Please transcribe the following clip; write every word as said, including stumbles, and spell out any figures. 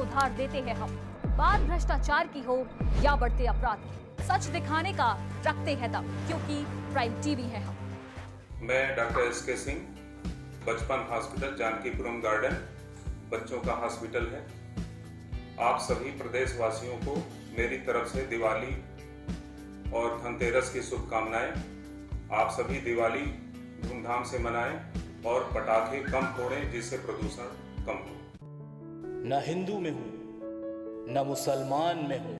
उधार देते हैं हम। बात भ्रष्टाचार की हो या बढ़ते अपराध की, सच दिखाने का रखते हैं दम, क्योंकि प्राइम टीवी है हम। मैं डॉक्टर एस के सिंह, बचपन हॉस्पिटल जानकीपुरम गार्डन, बच्चों का हॉस्पिटल है। आप सभी प्रदेशवासियों को मेरी तरफ से दिवाली और धनतेरस की शुभकामनाएं। आप सभी दिवाली धूमधाम से मनाएं और पटाखे कम फोड़ें, जिससे प्रदूषण कम हो। न हिंदू में हूँ, न मुसलमान में हूँ।